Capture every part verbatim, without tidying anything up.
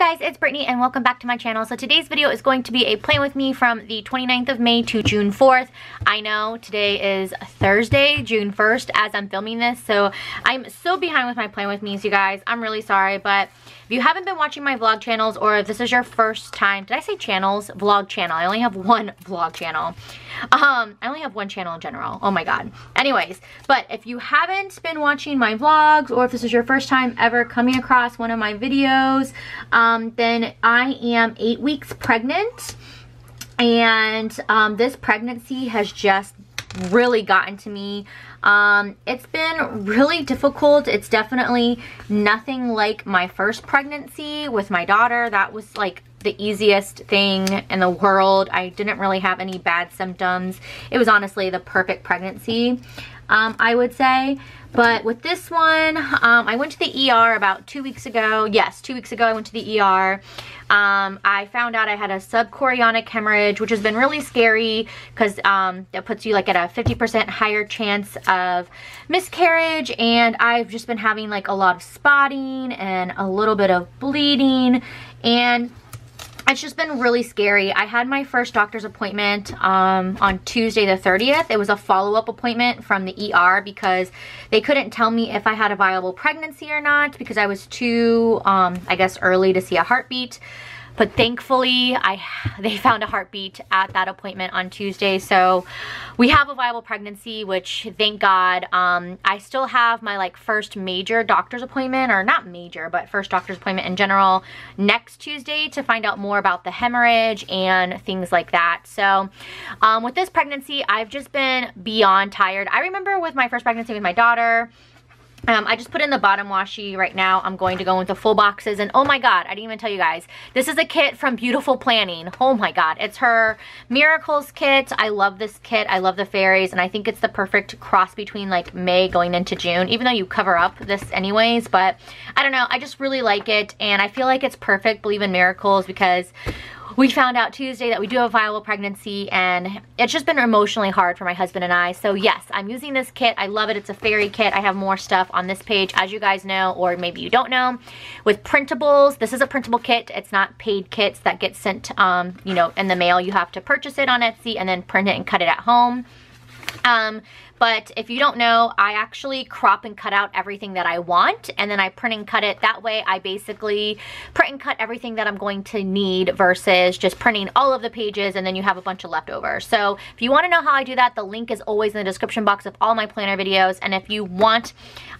guys, it's Brittany and welcome back to my channel. So today's video is going to be a plan with me from the twenty-ninth of May to June fourth. I know today is Thursday, June first, as I'm filming this, so I'm so behind with my plan with me's, you guys. I'm really sorry, but if you haven't been watching my vlog channels, or if this is your first time, did I say channels? Vlog channel. I only have one vlog channel. Um, I only have one channel in general. Oh my god. Anyways, but if you haven't been watching my vlogs, or if this is your first time ever coming across one of my videos, um, then I am eight weeks pregnant, and um, this pregnancy has just really gotten to me. Um, it's been really difficult. It's definitely nothing like my first pregnancy with my daughter. That was like the easiest thing in the world. I didn't really have any bad symptoms. It was honestly the perfect pregnancy, um, I would say. But with this one, um, I went to the E R about two weeks ago. Yes, two weeks ago I went to the E R. Um, I found out I had a subchorionic hemorrhage, which has been really scary because um, it puts you like at a fifty percent higher chance of miscarriage. And I've just been having like a lot of spotting and a little bit of bleeding, and it's just been really scary. I had my first doctor's appointment um, on Tuesday the thirtieth. It was a follow-up appointment from the E R because they couldn't tell me if I had a viable pregnancy or not because I was too, um, I guess, early to see a heartbeat. But thankfully, I they found a heartbeat at that appointment on Tuesday. So we have a viable pregnancy, which thank God. Um, I still have my like first major doctor's appointment, or not major, but first doctor's appointment in general next Tuesday to find out more about the hemorrhage and things like that. So um, with this pregnancy, I've just been beyond tired. I remember with my first pregnancy with my daughter, Um, I just put in the bottom washi right now. I'm going to go into full boxes, and oh my god, I didn't even tell you guys. This is a kit from Beautiful Planning. Oh my god, it's her Miracles kit. I love this kit. I love the fairies, and I think it's the perfect cross between like May going into June, even though you cover up this anyways, but I don't know. I just really like it, and I feel like it's perfect, Believe in Miracles, because we found out Tuesday that we do have a viable pregnancy, and it's just been emotionally hard for my husband and I. So yes, I'm using this kit. I love it. It's a fairy kit. I have more stuff on this page, as you guys know, or maybe you don't know, with printables. This is a printable kit. It's not paid kits that get sent, um, you know, in the mail. You have to purchase it on Etsy and then print it and cut it at home. Um, but if you don't know, I actually crop and cut out everything that I want, and then I print and cut it. That way I basically print and cut everything that I'm going to need versus just printing all of the pages and then you have a bunch of leftovers. So if you want to know how I do that, the link is always in the description box of all my planner videos. And if you want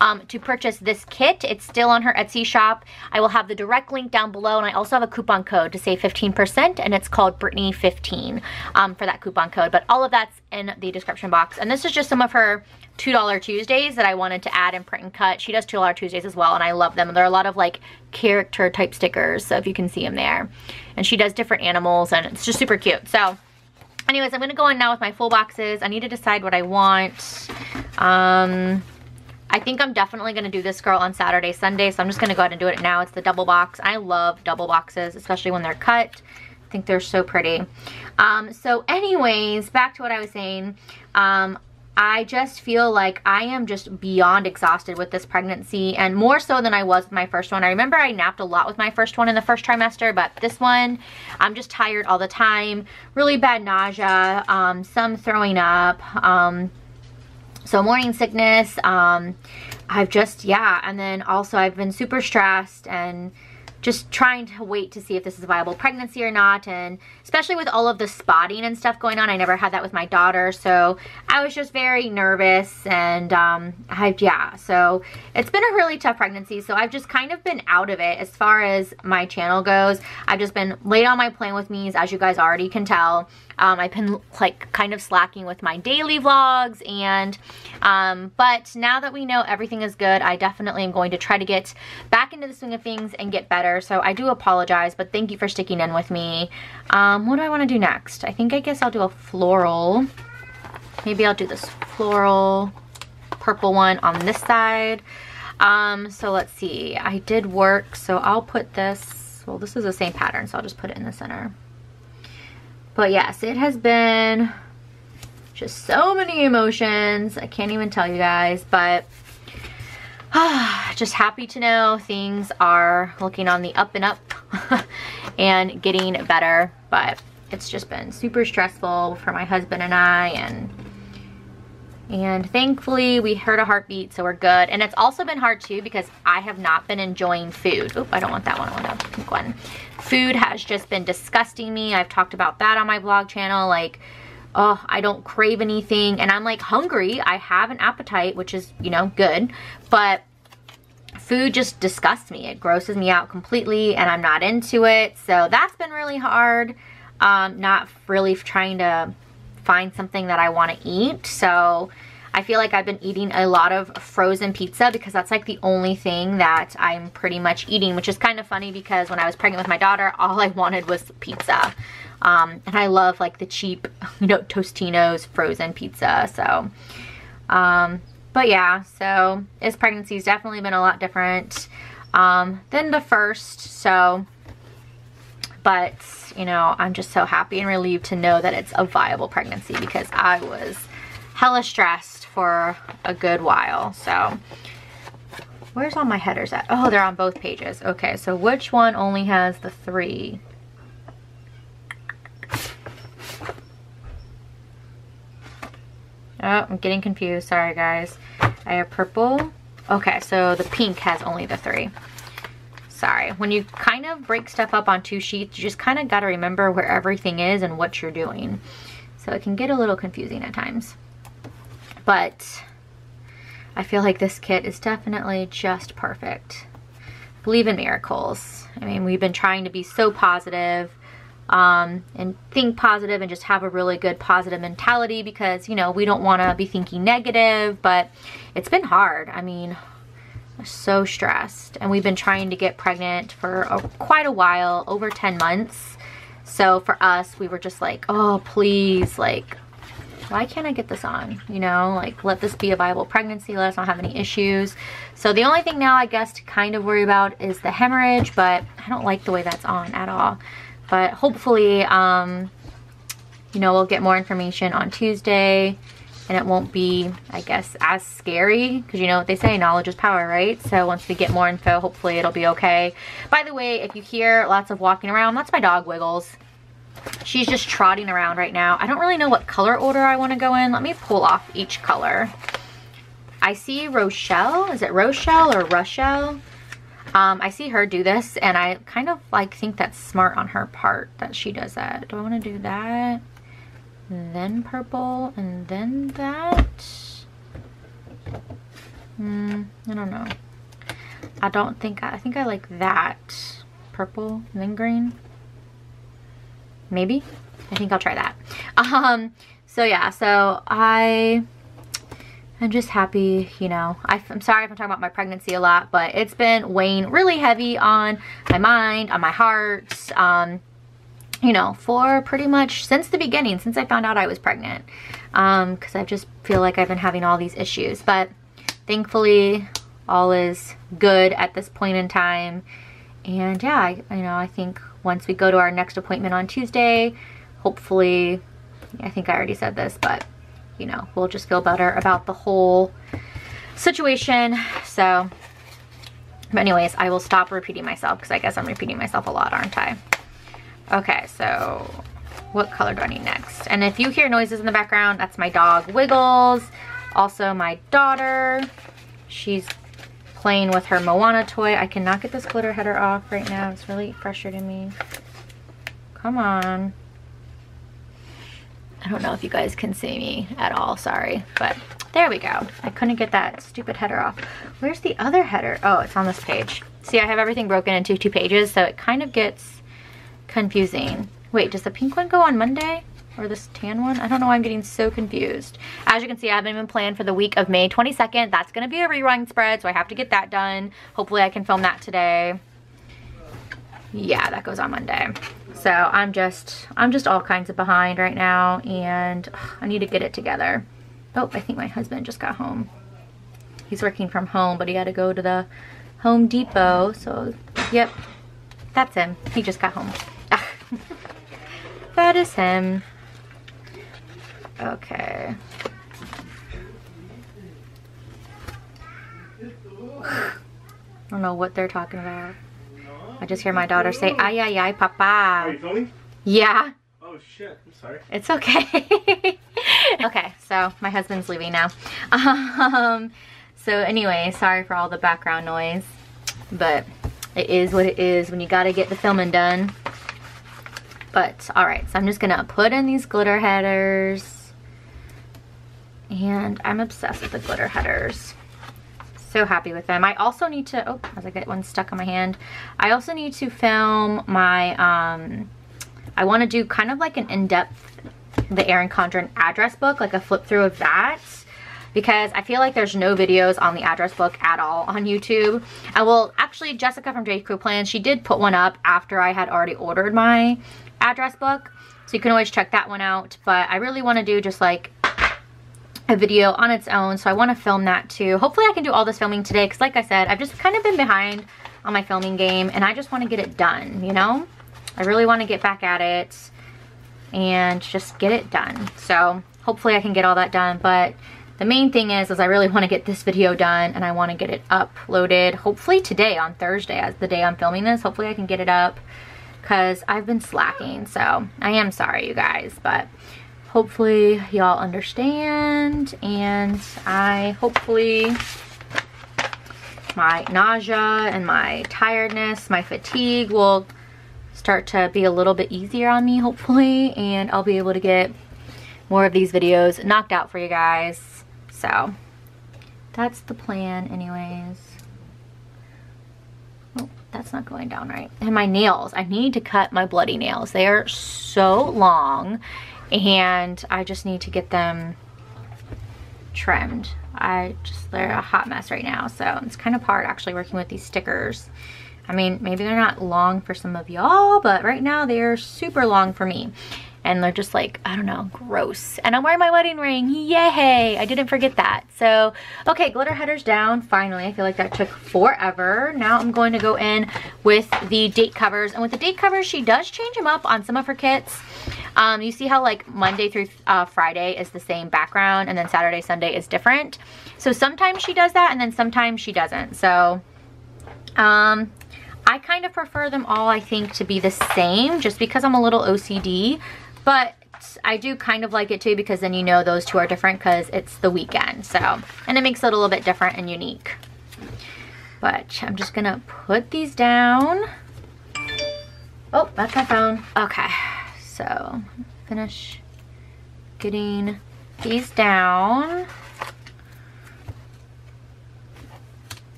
um, to purchase this kit, it's still on her Etsy shop. I will have the direct link down below, and I also have a coupon code to save fifteen percent, and it's called Brittany fifteen um, for that coupon code. But all of that's in the description box. And this is just some of her two dollar Tuesdays that I wanted to add and print and cut. She does two dollar Tuesdays as well, and I love them. There are a lot of like character type stickers, so if you can see them there. And she does different animals, and it's just super cute. So anyways, I'm going to go on now with my full boxes. I need to decide what I want. Um, I think I'm definitely going to do this girl on Saturday, Sunday, so I'm just going to go ahead and do it now. It's the double box. I love double boxes, especially when they're cut. I think they're so pretty. Um, so anyways, back to what I was saying. Um, I just feel like I am just beyond exhausted with this pregnancy, and more so than I was with my first one. I remember I napped a lot with my first one in the first trimester, but this one, I'm just tired all the time. Really bad nausea, um, some throwing up, um, so morning sickness. Um, I've just, yeah, and then also I've been super stressed and just trying to wait to see if this is a viable pregnancy or not, and especially with all of the spotting and stuff going on. I never had that with my daughter, so I was just very nervous, and um, I, yeah, so it's been a really tough pregnancy, so I've just kind of been out of it as far as my channel goes. I've just been late on my plan with me's, as you guys already can tell. Um, I've been like kind of slacking with my daily vlogs, and um, but now that we know everything is good, I definitely am going to try to get back into the swing of things and get better. So I do apologize, but thank you for sticking in with me. Um, what do I want to do next? I think I guess I'll do a floral. Maybe I'll do this floral purple one on this side. Um, so let's see. I did work, so I'll put this. Well, this is the same pattern, so I'll just put it in the center. But yes, it has been just so many emotions. I can't even tell you guys, but ah, just happy to know things are looking on the up and up. and getting better, but it's just been super stressful for my husband and I, and and thankfully we heard a heartbeat, so we're good. And it's also been hard too because I have not been enjoying food. Oop, I don't want that one, I want the pink one. Food has just been disgusting me. I've talked about that on my vlog channel, like, oh, I don't crave anything, and I'm like hungry. I have an appetite, which is, you know, good, but food just disgusts me. It grosses me out completely, and I'm not into it. So that's been really hard. Um, not really trying to find something that I want to eat. So I feel like I've been eating a lot of frozen pizza because that's like the only thing that I'm pretty much eating, which is kind of funny because when I was pregnant with my daughter, all I wanted was pizza. Um, and I love like the cheap, you know, Tostino's frozen pizza. So, um, but yeah, so this pregnancy's definitely been a lot different, um, than the first. So, but you know, I'm just so happy and relieved to know that it's a viable pregnancy because I was hella stressed for a good while. So where's all my headers at? Oh, they're on both pages. Okay. So which one only has the three? Oh, I'm getting confused. Sorry, guys. I have purple. Okay, so the pink has only the three. Sorry. When you kind of break stuff up on two sheets, you just kind of got to remember where everything is and what you're doing. So it can get a little confusing at times. But I feel like this kit is definitely just perfect. I believe in miracles. I mean, we've been trying to be so positive. Um, and think positive and just have a really good positive mentality because, you know, we don't want to be thinking negative, but it's been hard. I mean, I'm so stressed, and we've been trying to get pregnant for a, quite a while, over ten months. So for us, we were just like, oh, please, like, why can't I get this on? You know, like, let this be a viable pregnancy. Let us not have any issues. So the only thing now, I guess, to kind of worry about is the hemorrhage, but I don't like the way that's on at all. But hopefully, um, you know, we'll get more information on Tuesday, and it won't be, I guess, as scary. Because you know what they say, knowledge is power, right? So once we get more info, hopefully it'll be okay. By the way, if you hear lots of walking around, that's my dog Wiggles. She's just trotting around right now. I don't really know what color order I want to go in. Let me pull off each color. I see Rochelle. Is it Rochelle or Rochelle? Um, I see her do this, and I kind of like think that's smart on her part that she does that. Do I want to do that? And then purple, and then that? Hmm, I don't know. I don't think, I think I like that. Purple, and then green. Maybe? I think I'll try that. Um, so yeah, so I... I'm just happy, you know, I, I'm sorry if I'm talking about my pregnancy a lot, but it's been weighing really heavy on my mind, on my heart, um, you know, for pretty much since the beginning, since I found out I was pregnant, um, because I just feel like I've been having all these issues. But thankfully, all is good at this point in time. And yeah, I, you know, I think once we go to our next appointment on Tuesday, hopefully, I think I already said this, but you know, we'll just feel better about the whole situation. So, but anyways, I will stop repeating myself because I guess I'm repeating myself a lot, aren't I? Okay, so what color do I need next? And if you hear noises in the background, that's my dog Wiggles. Also my daughter, she's playing with her Moana toy. I cannot get this glitter header off right now. It's really frustrating me. Come on. I don't know if you guys can see me at all, sorry, but there we go. I couldn't get that stupid header off. Where's the other header? Oh, it's on this page. See, I have everything broken into two pages, so it kind of gets confusing. Wait, does the pink one go on Monday? Or this tan one? I don't know why I'm getting so confused. As you can see, I haven't even planned for the week of May twenty-second. That's going to be a rerun spread, so I have to get that done. Hopefully I can film that today. Yeah, that goes on Monday. So I'm just, I'm just all kinds of behind right now, and ugh, I need to get it together. Oh, I think my husband just got home. He's working from home, but he had to go to the Home Depot. So, yep, that's him. He just got home. That is him. Okay. I don't know what they're talking about. I just hear my daughter say, ay, ay, ay, papa. Are you filming? Yeah. Oh, shit. I'm sorry. It's okay. Okay, so my husband's leaving now. Um, so anyway, sorry for all the background noise, but it is what it is when you gotta get the filming done. But, alright, so I'm just gonna put in these glitter headers. And I'm obsessed with the glitter headers. So happy with them. I also need to, oh, as I get one stuck on my hand. I also need to film my, um, I want to do kind of like an in-depth, the Erin Condren address book, like a flip through of that. Because I feel like there's no videos on the address book at all on YouTube. I will, actually, Jessica from J.Crew Plans, she did put one up after I had already ordered my address book. So you can always check that one out. But I really want to do just like a video on its own, so I want to film that too. Hopefully I can do all this filming today, because like I said, I've just kind of been behind on my filming game, and I just want to get it done, you know? I really want to get back at it and just get it done. So hopefully I can get all that done, but the main thing is, is I really want to get this video done, and I want to get it uploaded, hopefully today on Thursday, as the day I'm filming this. Hopefully I can get it up, because I've been slacking, so I am sorry, you guys, but hopefully y'all understand, and I hopefully my nausea and my tiredness, my fatigue will start to be a little bit easier on me, hopefully, and I'll be able to get more of these videos knocked out for you guys. So that's the plan anyways. Oh, that's not going down right. And my nails, I need to cut my bloody nails. They are so long. And I just need to get them trimmed. I just, they're a hot mess right now. So it's kind of hard actually working with these stickers. I mean, maybe they're not long for some of y'all, but right now they're super long for me. And they're just like, I don't know, gross. And I'm wearing my wedding ring, yay! I didn't forget that. So, okay, glitter headers down, finally. I feel like that took forever. Now I'm going to go in with the date covers. And with the date covers, she does change them up on some of her kits. Um, you see how like Monday through uh, Friday is the same background, and then Saturday, Sunday is different. So sometimes she does that, and then sometimes she doesn't. So um, I kind of prefer them all, I think, to be the same, just because I'm a little O C D. But I do kind of like it too, because then you know those two are different, because it's the weekend. So, and it makes it a little bit different and unique. But I'm just gonna put these down. Oh, that's my phone. Okay. So, finish getting these down.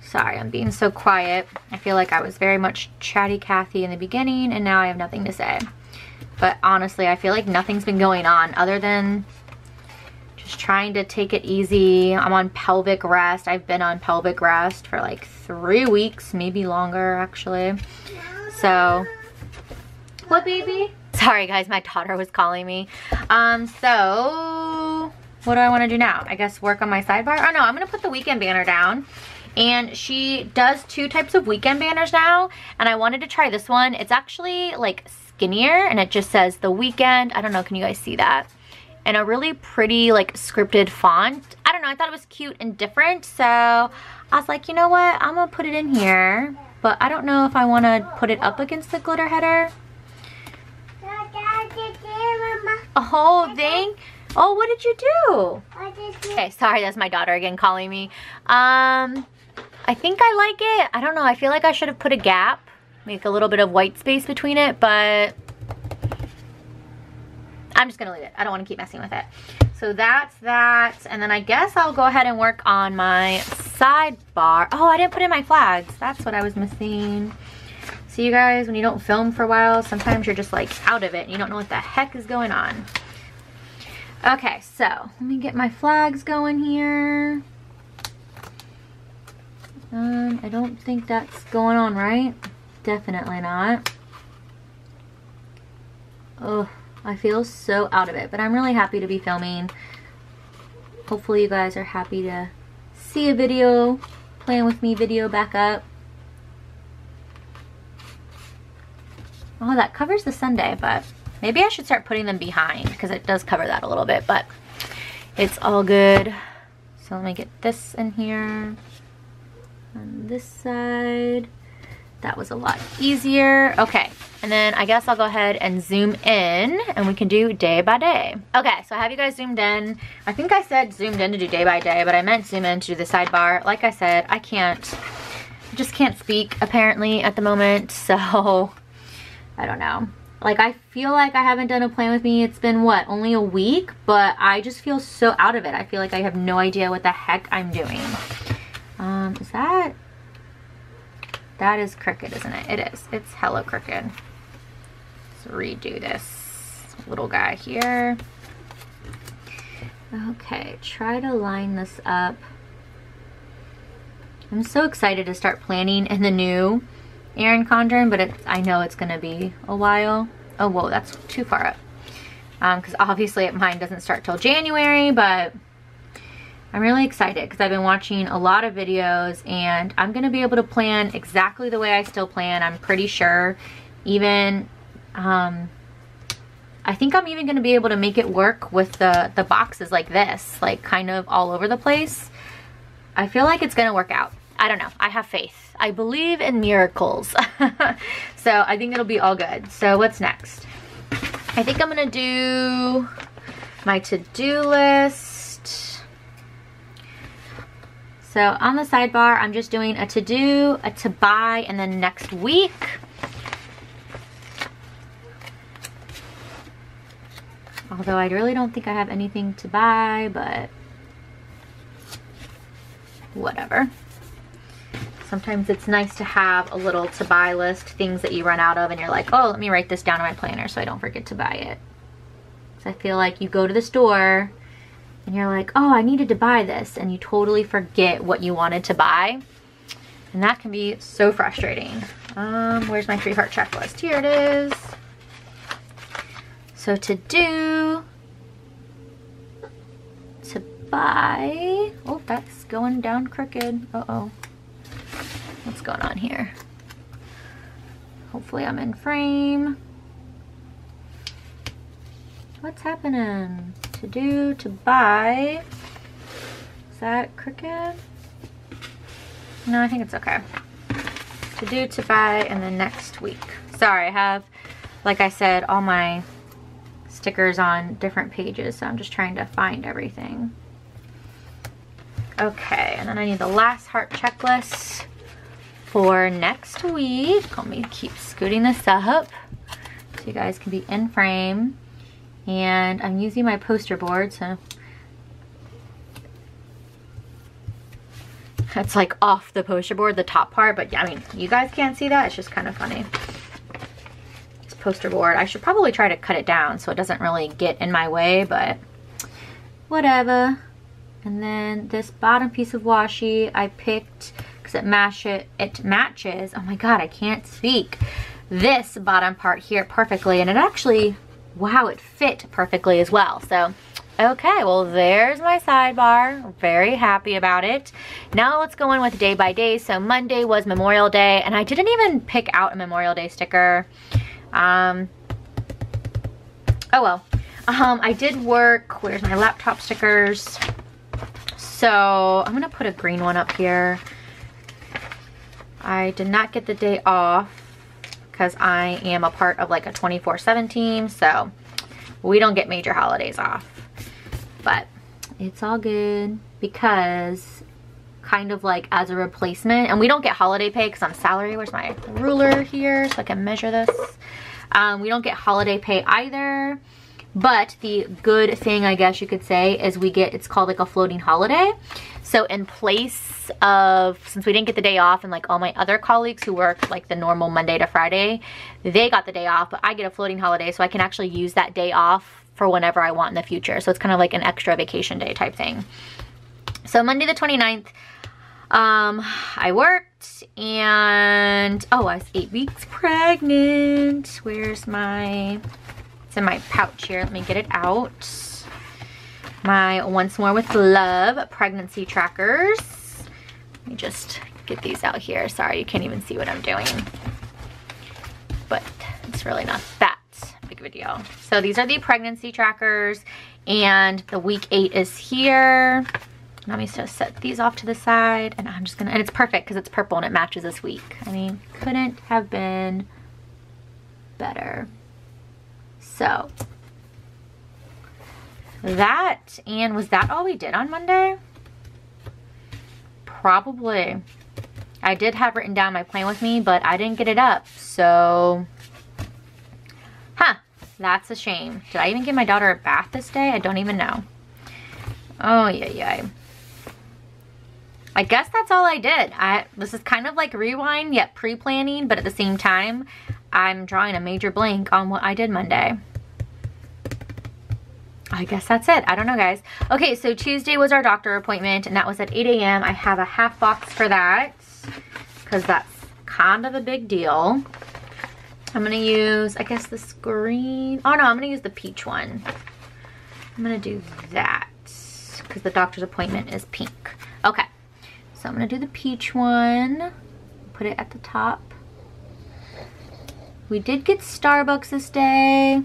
Sorry, I'm being so quiet. I feel like I was very much chatty Kathy in the beginning, and now I have nothing to say. But honestly, I feel like nothing's been going on other than just trying to take it easy. I'm on pelvic rest. I've been on pelvic rest for like three weeks, maybe longer actually. So, what baby? Sorry guys, my daughter was calling me. Um, so what do I want to do now? I guess work on my sidebar. Oh no, I'm gonna put the weekend banner down. And she does two types of weekend banners now, and I wanted to try this one. It's actually like skinnier, and it just says the weekend. I don't know, can you guys see that? And a really pretty like scripted font. I don't know, I thought it was cute and different, so I was like, you know what, I'm gonna put it in here, but I don't know if I want to put it up against the glitter header. Oh, thank. Oh, what did you do? Okay, sorry, that's my daughter again calling me. Um, I think I like it. I don't know. I feel like I should have put a gap, make a little bit of white space between it, but I'm just gonna leave it. I don't want to keep messing with it. So that's that. And then I guess I'll go ahead and work on my sidebar. Oh, I didn't put in my flags. That's what I was missing. See, you guys, when you don't film for a while, sometimes you're just like out of it and you don't know what the heck is going on. Okay, so let me get my flags going here. Um, I don't think that's going on right. Definitely not. Oh, I feel so out of it, but I'm really happy to be filming. Hopefully you guys are happy to see a video, playing with me video back up. Oh, that covers the Sunday, but maybe I should start putting them behind, because it does cover that a little bit, but it's all good. So let me get this in here on this side. That was a lot easier. Okay, and then I guess I'll go ahead and zoom in and we can do day by day. Okay, so I have you guys zoomed in. I think I said zoomed in to do day by day, but I meant zoom in to do the sidebar. Like I said, I can't, I just can't speak apparently at the moment, so I don't know. Like, I feel like I haven't done a plan with me. It's been, what, only a week? But I just feel so out of it. I feel like I have no idea what the heck I'm doing. Um, is that... That is crooked, isn't it? It is. It's hella crooked. Let's redo this little guy here. Okay, try to line this up. I'm so excited to start planning in the new Erin Condren, but it's, I know it's gonna be a while. Oh, whoa, that's too far up. Um, cause obviously mine doesn't start till January, but I'm really excited cause I've been watching a lot of videos and I'm gonna be able to plan exactly the way I still plan, I'm pretty sure. Even, um, I think I'm even gonna be able to make it work with the, the boxes like this, like kind of all over the place. I feel like it's gonna work out. I don't know. I have faith. I believe in miracles. So I think it'll be all good. So what's next? I think I'm going to do my to-do list. So on the sidebar, I'm just doing a to-do, a to-buy, and then next week. Although I really don't think I have anything to buy, but whatever. Sometimes it's nice to have a little to buy list, things that you run out of and you're like, oh, let me write this down in my planner so I don't forget to buy it. So I feel like you go to the store and you're like, oh, I needed to buy this, and you totally forget what you wanted to buy. And that can be so frustrating. Um, where's my three heart checklist? Here it is. So to do, to buy, oh, that's going down crooked, uh-oh. What's going on here? Hopefully I'm in frame. What's happening? To do, to buy. Is that crooked? No, I think it's okay. To do, to buy, and then next week. Sorry, I have, like I said, all my stickers on different pages, so I'm just trying to find everything. Okay, and then I need the last heart checklist. For next week, let me keep scooting this up so you guys can be in frame. And I'm using my poster board, so it's like off the poster board, the top part, but yeah, I mean, you guys can't see that. It's just kind of funny. It's poster board. I should probably try to cut it down so it doesn't really get in my way, but whatever. And then this bottom piece of washi I picked because it, mash it, it matches, oh my god, I can't speak, this bottom part here perfectly. And it actually, wow, it fit perfectly as well. So, okay, well, there's my sidebar. Very happy about it. Now let's go in with day by day. So Monday was Memorial Day, and I didn't even pick out a Memorial Day sticker. Um, oh, well. Um, I did work, where's my laptop stickers? So I'm gonna put a green one up here. I did not get the day off because I am a part of like a twenty-four seven team, so we don't get major holidays off. But it's all good because kind of like as a replacement, and we don't get holiday pay because I'm salary. Where's my ruler here so I can measure this? Um, we don't get holiday pay either. But the good thing, I guess you could say, is we get, it's called like a floating holiday. So in place of, since we didn't get the day off and like all my other colleagues who work like the normal Monday to Friday, they got the day off, but I get a floating holiday so I can actually use that day off for whenever I want in the future. So it's kind of like an extra vacation day type thing. So Monday the twenty-ninth, um, I worked and, oh, I was eight weeks pregnant. Where's my... in my pouch here, let me get it out, my Once More With Love pregnancy trackers. Let me just get these out here. Sorry, you can't even see what I'm doing, but it's really not that big of a deal. So these are the pregnancy trackers, and the week eight is here. Let me just set these off to the side, and I'm just gonna, and it's perfect because it's purple and it matches this week. I mean, couldn't have been better. So that, and was that all we did on Monday? Probably. I did have written down my plan with me, but I didn't get it up, so huh, that's a shame. Did I even give my daughter a bath this day? I don't even know. Oh yeah, yeah. I guess that's all I did. I this is kind of like rewind yet pre-planning, but at the same time I'm drawing a major blank on what I did Monday. I guess that's it. I don't know, guys. Okay, so Tuesday was our doctor appointment, and that was at eight A M I have a half box for that because that's kind of a big deal. I'm gonna use, I guess, this green. Oh no, I'm gonna use the peach one. I'm gonna do that because the doctor's appointment is pink. Okay, so I'm gonna do the peach one, put it at the top. We did get Starbucks this day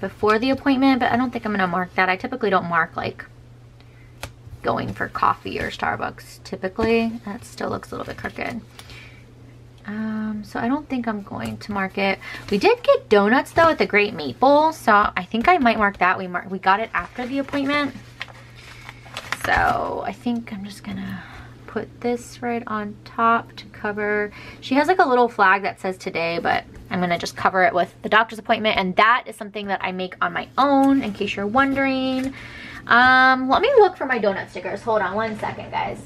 before the appointment, but I don't think I'm gonna mark that. I typically don't mark like going for coffee or Starbucks typically. That still looks a little bit crooked. Um, so I don't think I'm going to mark it. We did get donuts though at the Great Maple, so I think I might mark that. We mark, we got it after the appointment. So I think I'm just gonna put this right on top to cover. She has like a little flag that says today, but I'm gonna just cover it with the doctor's appointment, and that is something that I make on my own in case you're wondering. Um, let me look for my donut stickers. Hold on one second, guys.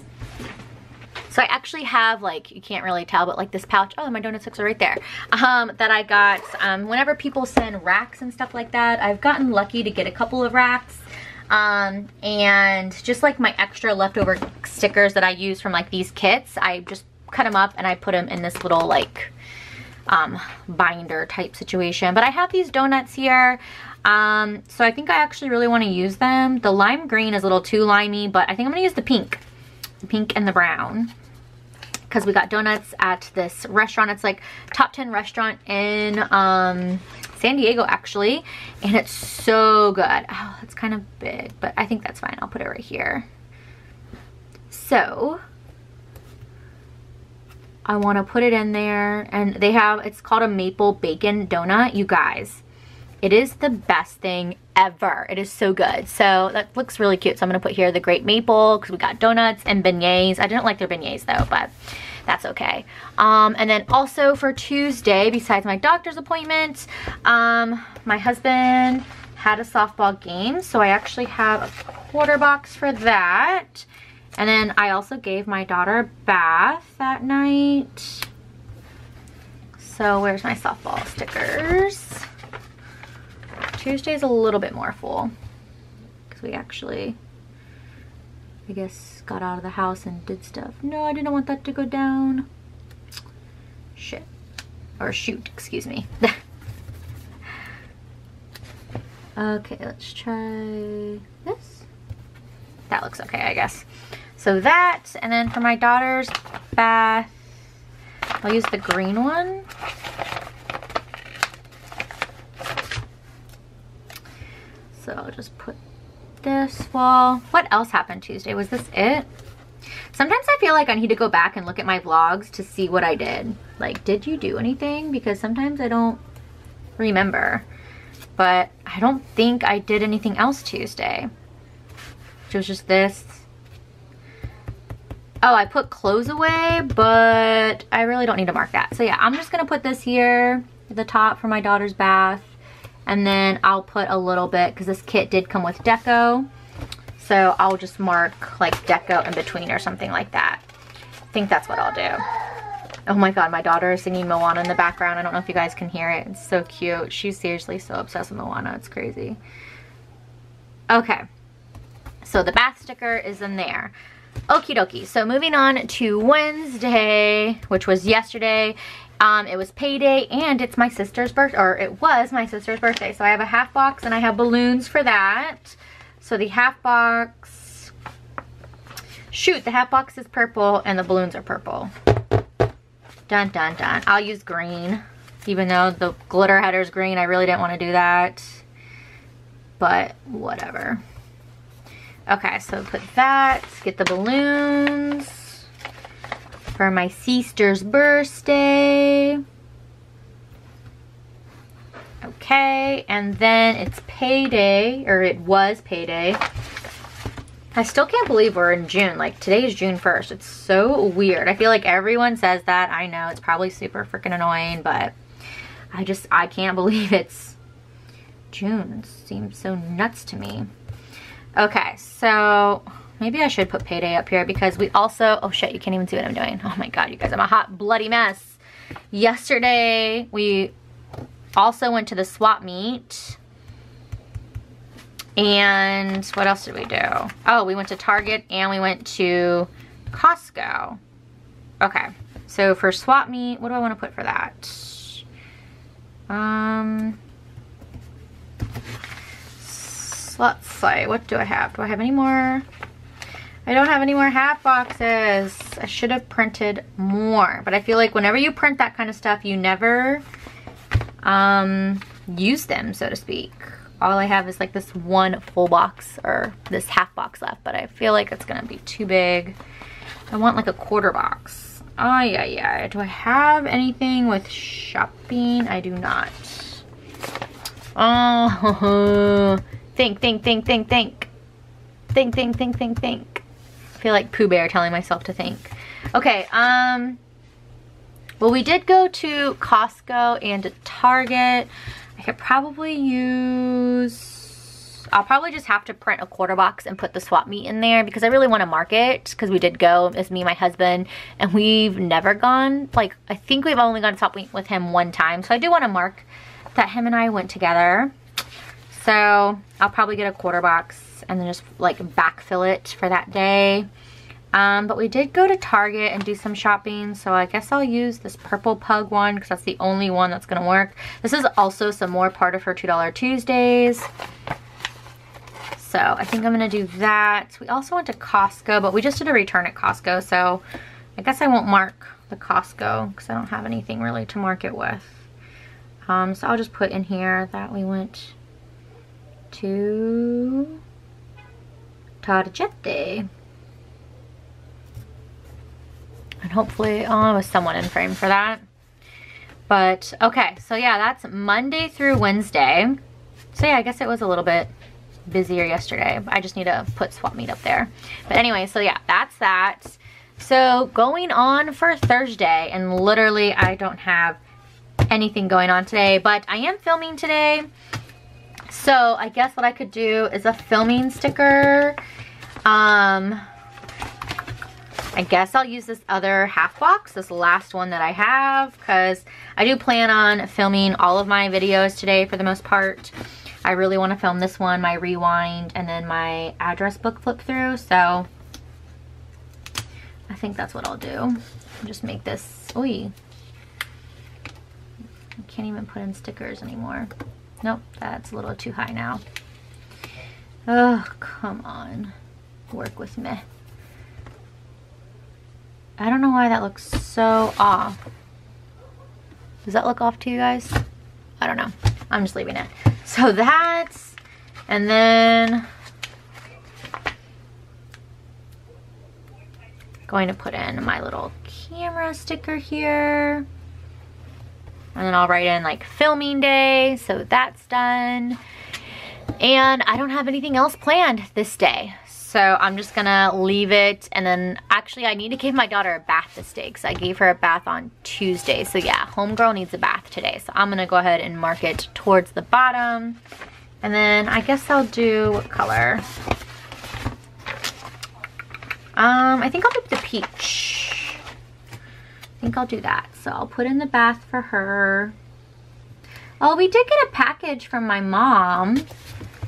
So I actually have, like, you can't really tell, but like this pouch, oh, my donut sticks are right there, um, that I got. Um, whenever people send racks and stuff like that, I've gotten lucky to get a couple of racks. Um, and just like my extra leftover stickers that I use from like these kits, I just cut them up and I put them in this little like um, binder type situation. But I have these donuts here. Um, so I think I actually really want to use them. The lime green is a little too limey, but I think I'm going to use the pink, the pink and the brown, because we got donuts at this restaurant. It's like top ten restaurant in, um, San Diego actually, and it's so good. Oh, it's kind of big, but I think that's fine. I'll put it right here. So I want to put it in there, and they have, it's called a maple bacon donut. You guys, it is the best thing ever. It is so good. So that looks really cute. So I'm going to put here the Great Maple because we got donuts and beignets. I didn't like their beignets though, but that's okay. Um, and then also for Tuesday, besides my doctor's appointment, um, my husband had a softball game. So I actually have a quarter box for that. And then I also gave my daughter a bath that night. So where's my softball stickers? Tuesday's a little bit more full because we actually, I guess, got out of the house and did stuff. No, I didn't want that to go down. Shit. Or shoot, excuse me. Okay, let's try this. That looks okay, I guess. So that, and then for my daughter's bath, I'll use the green one. So I'll just put this wall. What else happened Tuesday? Was this it? Sometimes I feel like I need to go back and look at my vlogs to see what I did. Like, did you do anything? Because sometimes I don't remember. But I don't think I did anything else Tuesday. It was just this. Oh, I put clothes away, but I really don't need to mark that. So yeah, I'm just gonna put this here at the top for my daughter's bath. And then I'll put a little bit, because this kit did come with deco. So I'll just mark like deco in between or something like that. I think that's what I'll do. Oh my God, my daughter is singing Moana in the background. I don't know if you guys can hear it. It's so cute. She's seriously so obsessed with Moana. It's crazy. Okay. So the bath sticker is in there. Okie dokie. So moving on to Wednesday, which was yesterday. Um, it was payday, and it's my sister's birthday, or it was my sister's birthday. So I have a half box, and I have balloons for that. So the half box, shoot, the half box is purple, and the balloons are purple. Dun, dun, dun. I'll use green, even though the glitter header is green. I really didn't want to do that, but whatever. Okay, so put that, get the balloons for my sister's birthday. Okay, and then it's payday, or it was payday. I still can't believe we're in June. Like, today is June first. It's so weird. I feel like everyone says that. I know, it's probably super freaking annoying, but I just, I can't believe it's June. It seems so nuts to me. Okay, so maybe I should put payday up here because we also, oh shit, you can't even see what I'm doing. Oh my God, you guys, I'm a hot bloody mess. Yesterday, we also went to the swap meet. And what else did we do? Oh, we went to Target and we went to Costco. Okay, so for swap meet, what do I want to put for that? Um, let's see, what do I have? Do I have any more? I don't have any more hat boxes. I should have printed more, but I feel like whenever you print that kind of stuff, you never um, use them, so to speak. All I have is like this one full box or this half box left, but I feel like it's gonna be too big. I want like a quarter box. Oh yeah, yeah. Do I have anything with shopping? I do not. Oh, think, think, think, think, think. Think, think, think, think, think. I feel like Pooh Bear telling myself to think. Okay, um, well, we did go to Costco and to Target. I could probably use, I'll probably just have to print a quarter box and put the swap meet in there because I really want to mark it because we did go, it's me and my husband, and we've never gone, like I think we've only gone to swap meet with him one time, so I do want to mark that him and I went together. So I'll probably get a quarter box and then just like backfill it for that day. Um, but we did go to Target and do some shopping, so I guess I'll use this purple pug one because that's the only one that's going to work. This is also some more part of her two dollar Tuesdays. So I think I'm going to do that. We also went to Costco, but we just did a return at Costco, so I guess I won't mark the Costco because I don't have anything really to mark it with. Um, so I'll just put in here that we went to Target. And hopefully, oh, I was someone in frame for that. But, okay. So, yeah, that's Monday through Wednesday. So, yeah, I guess it was a little bit busier yesterday. I just need to put swap meet up there. But anyway, so, yeah, that's that. So, going on for Thursday. And literally, I don't have anything going on today. But I am filming today. So, I guess what I could do is a filming sticker. Um... I guess I'll use this other half box, this last one that I have, because I do plan on filming all of my videos today for the most part. I really want to film this one, my rewind, and then my address book flip through, so I think that's what I'll do. I'll just make this, ooh, I can't even put in stickers anymore. Nope, that's a little too high now. Oh, come on. Work with me. I don't know why that looks so off. Does that look off to you guys? I don't know. I'm just leaving it. So that's, and then going to put in my little camera sticker here. And then I'll write in like filming day. So that's done. And I don't have anything else planned this day. So I'm just gonna leave it, and then actually I need to give my daughter a bath this day because I gave her a bath on Tuesday. So yeah, homegirl needs a bath today. So I'm gonna go ahead and mark it towards the bottom. And then I guess I'll do, what color? Um, I think I'll do the peach. I think I'll do that. So I'll put in the bath for her. Oh, we did get a package from my mom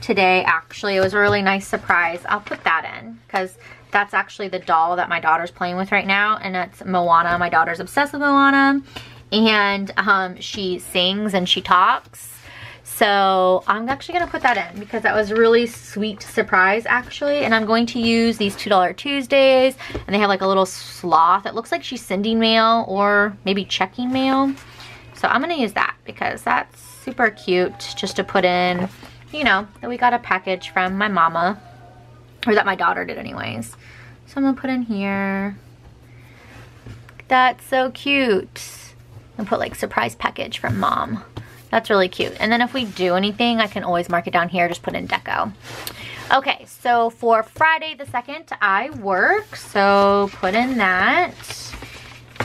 today. Actually, it was a really nice surprise. I'll put that in because that's actually the doll that my daughter's playing with right now, and that's Moana. My daughter's obsessed with Moana, and um, she sings and she talks. So I'm actually gonna put that in because that was a really sweet surprise actually, and I'm going to use these two dollar Tuesdays, and they have like a little sloth. It looks like she's sending mail or maybe checking mail. So I'm gonna use that because that's super cute, just to put in, you know, that we got a package from my mama. or that my daughter did anyways. So I'm gonna put in here. That's so cute. And put like surprise package from mom. That's really cute. And then if we do anything, I can always mark it down here, just put in deco. Okay, so for Friday the second, I work, so put in that.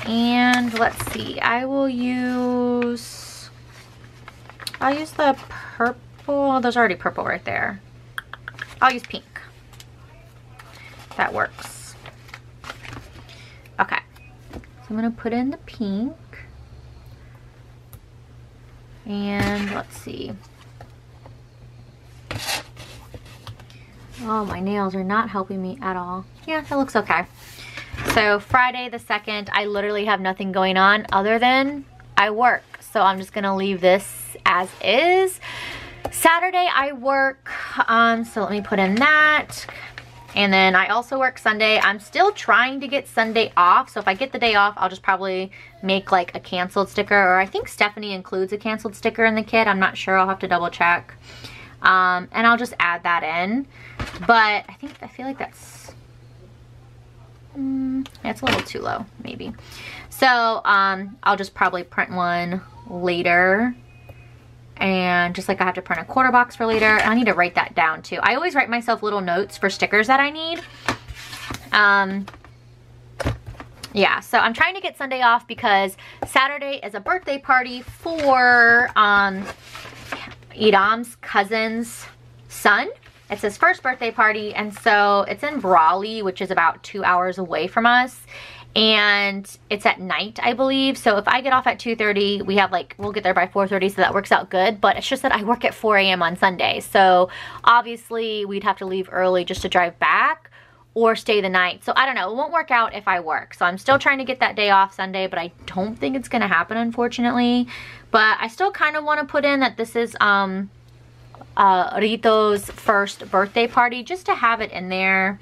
And let's see, I will use, I'll use the purple, there's already purple right there. I'll use pink. That works. Okay, so I'm gonna put in the pink. And let's see. Oh, my nails are not helping me at all. Yeah, that looks okay. So Friday the second, I literally have nothing going on other than I work. So I'm just gonna leave this as is. Saturday I work, um, so let me put in that. And then I also work Sunday. I'm still trying to get Sunday off. So if I get the day off, I'll just probably make like a canceled sticker. Or I think Stephanie includes a canceled sticker in the kit. I'm not sure. I'll have to double check. Um, and I'll just add that in. But I think, I feel like that's, um, that's a little too low maybe. So um, I'll just probably print one later. And just like I have to print a quarter box for later. I need to write that down too. I always write myself little notes for stickers that I need. Um, yeah, so I'm trying to get Sunday off because Saturday is a birthday party for um, Idam's cousin's son. It's his first birthday party, and so it's in Brawley, which is about two hours away from us. And it's at night, I believe. So if I get off at two thirty, we have like, we'll get there by four thirty, so that works out good. But it's just that I work at four a m on Sunday. So obviously we'd have to leave early just to drive back or stay the night. So I don't know, it won't work out if I work. So I'm still trying to get that day off Sunday, but I don't think it's gonna happen, unfortunately. But I still kind of want to put in that this is um, uh, Rito's first birthday party, just to have it in there.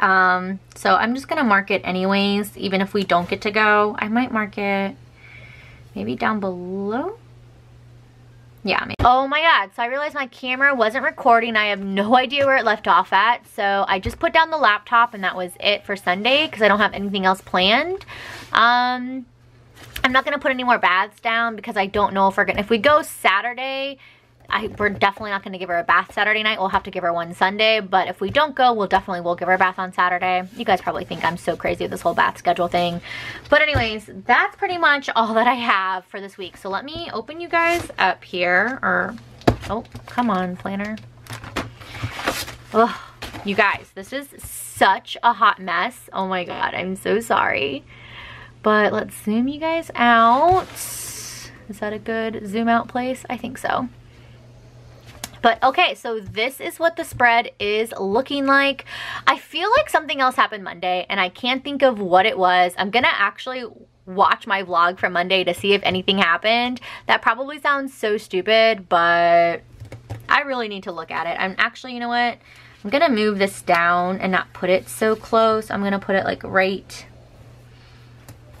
Um, so I'm just gonna mark it anyways, even if we don't get to go. I might mark it maybe down below. Yeah, maybe. Oh my god, so I realized my camera wasn't recording. I have no idea where it left off at. So I just put down the laptop and that was it for Sunday because I don't have anything else planned. Um, I'm not gonna put any more baths down because I don't know if we're gonna, if we go Saturday, I, we're definitely not going to give her a bath Saturday night. We'll have to give her one Sunday, but if we don't go, we'll definitely will give her a bath on Saturday. You guys probably think I'm so crazy with this whole bath schedule thing. But anyways, that's pretty much all that I have for this week. So let me open you guys up here. Or, oh, come on, planner. Ugh, you guys, this is such a hot mess. Oh my god, I'm so sorry. But let's zoom you guys out. Is that a good zoom out place? I think so. But okay, so this is what the spread is looking like. I feel like something else happened Monday and I can't think of what it was. I'm gonna actually watch my vlog from Monday to see if anything happened. That probably sounds so stupid, but I really need to look at it. I'm actually, you know what? I'm gonna move this down and not put it so close. I'm gonna put it like right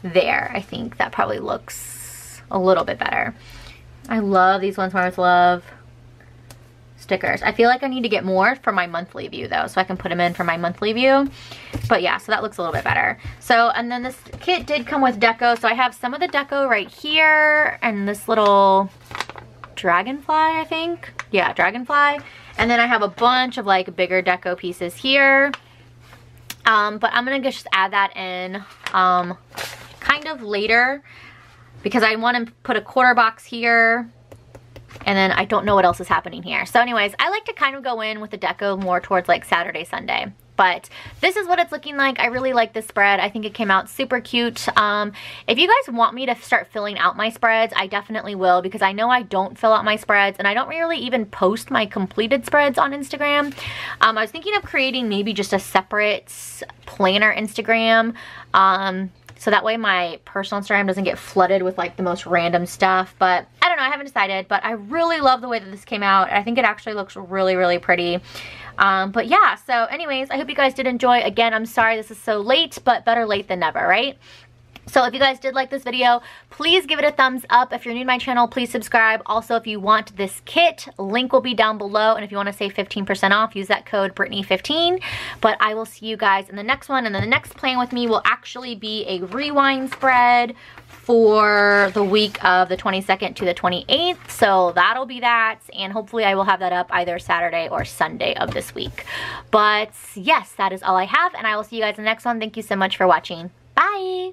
there. I think that probably looks a little bit better. I love these Once More With Love stickers. I feel like I need to get more for my monthly view though, so I can put them in for my monthly view. But yeah, so that looks a little bit better. So, and then this kit did come with deco, so I have some of the deco right here, and this little dragonfly, I think. Yeah, dragonfly. And then I have a bunch of like bigger deco pieces here. Um, but I'm gonna just add that in um, kind of later, because I want to put a quarter box here. And then I don't know what else is happening here. So anyways, I like to kind of go in with the deco more towards like Saturday, Sunday. But this is what it's looking like. I really like this spread. I think it came out super cute. Um, if you guys want me to start filling out my spreads, I definitely will, because I know I don't fill out my spreads and I don't really even post my completed spreads on Instagram. Um, I was thinking of creating maybe just a separate planner Instagram. Um, So that way my personal Instagram doesn't get flooded with like the most random stuff. But I don't know, I haven't decided. But I really love the way that this came out. I think it actually looks really, really pretty. Um, but yeah, so anyways, I hope you guys did enjoy. Again, I'm sorry this is so late, but better late than never, right? So if you guys did like this video, please give it a thumbs up. If you're new to my channel, please subscribe. Also, if you want this kit, link will be down below. And if you want to save fifteen percent off, use that code Brittany fifteen. But I will see you guys in the next one. And then the next plan with me will actually be a rewind spread for the week of the twenty-second to the twenty-eighth. So that'll be that. And hopefully I will have that up either Saturday or Sunday of this week. But yes, that is all I have. And I will see you guys in the next one. Thank you so much for watching. Bye.